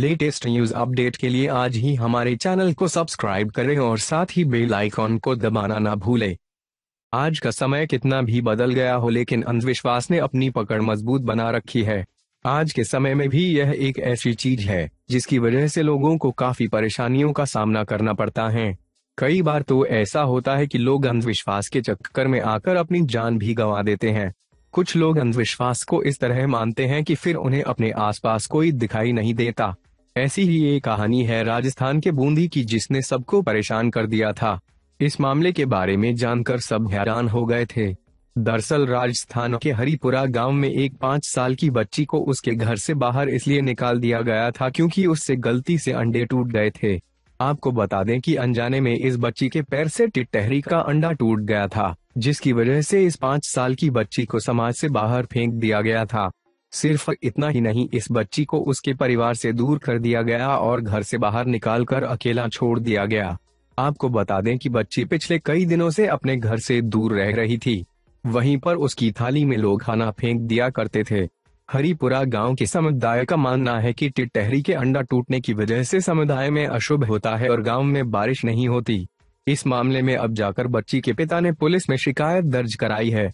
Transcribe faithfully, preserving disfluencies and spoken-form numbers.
Latest news update के लिए आज ही हमारे चैनल को सब्सक्राइब करें और साथ ही बेल आइकॉन को दबाना ना भूलें। आज का समय कितना भी बदल गया हो लेकिन अंधविश्वास ने अपनी पकड़ मजबूत बना रखी है। आज के समय में भी यह एक ऐसी चीज है जिसकी वजह से लोगों को काफी परेशानियों का सामना करना पड़ता है। कई बार तो ऐसा होता है कि लोग अंधविश्वास के चक्कर में आकर अपनी जान भी गंवा देते हैं। कुछ लोग अंधविश्वास को इस तरह मानते हैं कि फिर उन्हें अपने आसपास कोई दिखाई नहीं देता। ऐसी ही एक कहानी है राजस्थान के बूंदी की, जिसने सबको परेशान कर दिया था। इस मामले के बारे में जानकर सब हैरान हो गए थे। दरअसल राजस्थान के हरिपुरा गांव में एक पाँच साल की बच्ची को उसके घर से बाहर इसलिए निकाल दिया गया था क्योंकि उससे गलती से अंडे टूट गए थे। आपको बता दें कि अनजाने में इस बच्ची के पैर से टिटहरी का अंडा टूट गया था, जिसकी वजह से इस पाँच साल की बच्ची को समाज से बाहर फेंक दिया गया था। सिर्फ इतना ही नहीं, इस बच्ची को उसके परिवार से दूर कर दिया गया और घर से बाहर निकालकर अकेला छोड़ दिया गया। आपको बता दें कि बच्ची पिछले कई दिनों से अपने घर से दूर रह रही थी। वहीं पर उसकी थाली में लोग खाना फेंक दिया करते थे। हरिपुरा गांव के समुदाय का मानना है कि टिटहरी के अंडा टूटने की वजह से समुदाय में अशुभ होता है और गाँव में बारिश नहीं होती। इस मामले में अब जाकर बच्ची के पिता ने पुलिस में शिकायत दर्ज कराई है।